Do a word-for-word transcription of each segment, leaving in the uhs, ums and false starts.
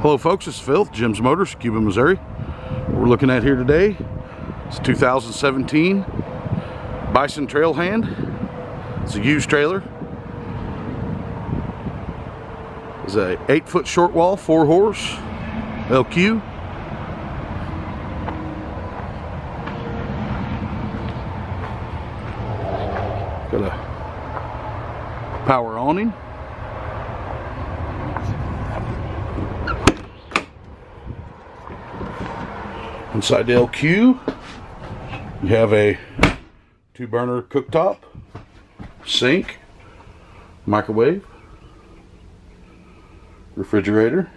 Hello folks, it's Phil, Jim's Motors, Cuba, Missouri. What we're looking at here today is two thousand seventeen Bison Trail Hand. It's a used trailer. It's a eight foot short wall, four horse, L Q. Got a power awning. Inside the L Q, you have a two burner cooktop, sink, microwave, refrigerator,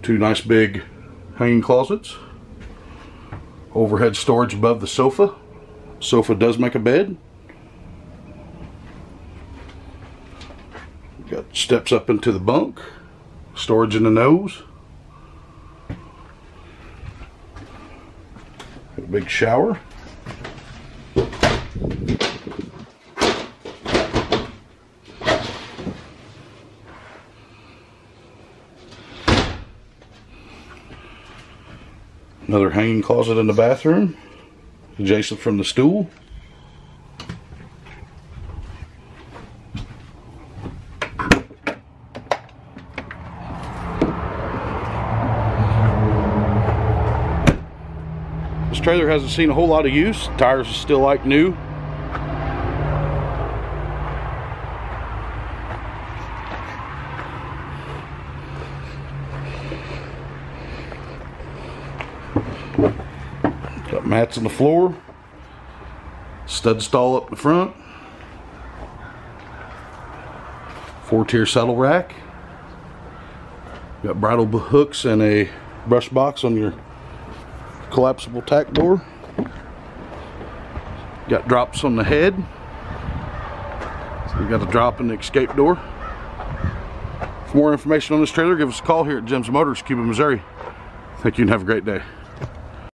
two nice big hanging closets, overhead storage above the sofa. Sofa does make a bed. Got steps up into the bunk, storage in the nose. A big shower. Another hanging closet in the bathroom, adjacent from the stool. This trailer hasn't seen a whole lot of use. Tires are still like new. Got mats on the floor. Stud stall up in the front. Four-tier saddle rack. Got bridle hooks and a brush box on your collapsible tack door. Got drops on the head. So you got a drop in the escape door. For more information on this trailer, give us a call here at Jim's Motors, Cuba, Missouri. Thank you and have a great day.